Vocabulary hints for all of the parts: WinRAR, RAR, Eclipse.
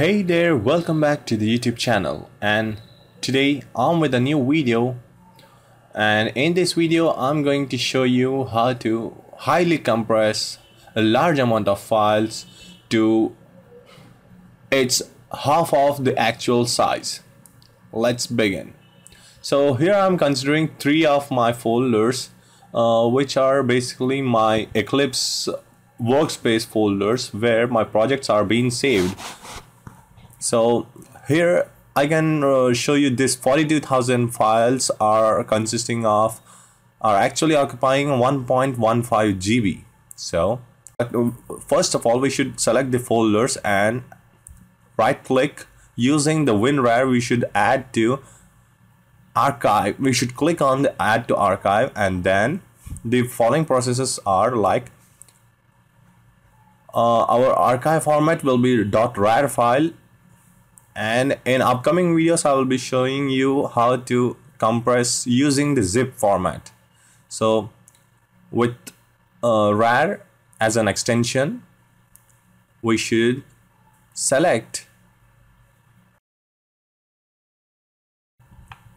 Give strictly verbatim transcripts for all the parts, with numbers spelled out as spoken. Hey there, welcome back to the YouTube channel, and today I'm with a new video. And in this video I'm going to show you how to highly compress a large amount of files to its half of the actual size. Let's begin. So here I'm considering three of my folders uh, which are basically my Eclipse workspace folders where my projects are being saved. So here I can uh, show you this forty-two thousand files are consisting of are actually occupying one point one five G B. So first of all, we should select the folders and right click using the WinRAR. We should add to archive. We should click on the add to archive, and then the following processes are like uh, our archive format will be .rar file. And in upcoming videos I will be showing you how to compress using the zip format. So with uh, RAR as an extension, we should select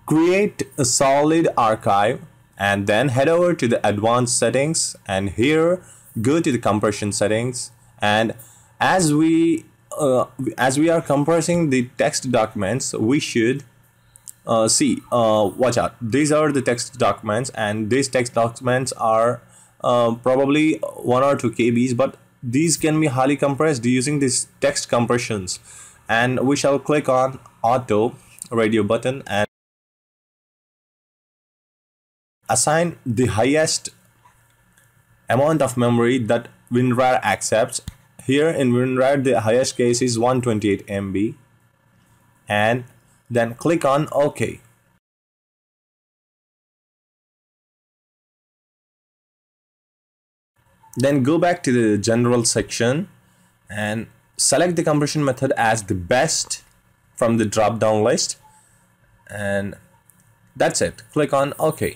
create a solid archive and then head over to the advanced settings, and here go to the compression settings. And as we Uh, as we are compressing the text documents, we should uh, see uh, watch out, these are the text documents, and these text documents are uh, probably one or two K Bs, but these can be highly compressed using these text compressions. And we shall click on auto radio button and assign the highest amount of memory that WinRAR accepts. Here in WinRAR, the highest case is one twenty-eight M B, and then click on OK. Then go back to the general section and select the compression method as the best from the drop down list, and that's it. Click on OK.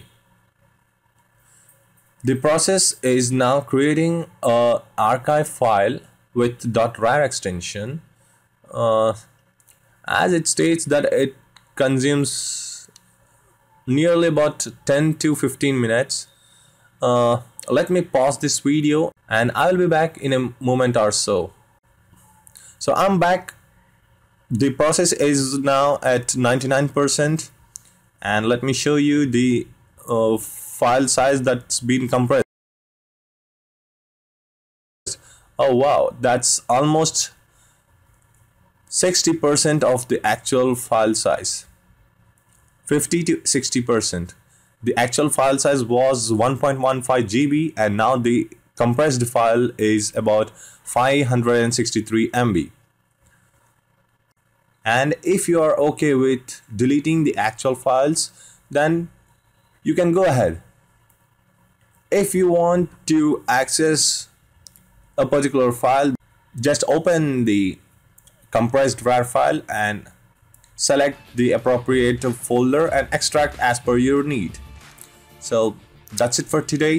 The process is now creating an archive file with .rar extension, uh, as it states that it consumes nearly about ten to fifteen minutes. Uh, let me pause this video and I'll be back in a moment or so. So I'm back. The process is now at ninety-nine percent, and let me show you the uh, file size that's been compressed. Oh wow, that's almost sixty percent of the actual file size. fifty to sixty percent. The actual file size was one point one five G B, and now the compressed file is about five hundred sixty-three M B. And if you are okay with deleting the actual files, then you can go ahead. If you want to access a particular file, just open the compressed RAR file and select the appropriate folder and extract as per your need. So that's it for today.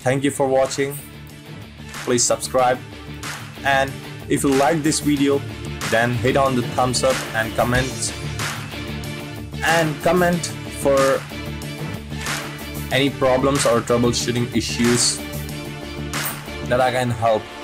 Thank you for watching. Please subscribe, and if you like this video then hit on the thumbs up and comment and comment for any problems or troubleshooting issues that I can help.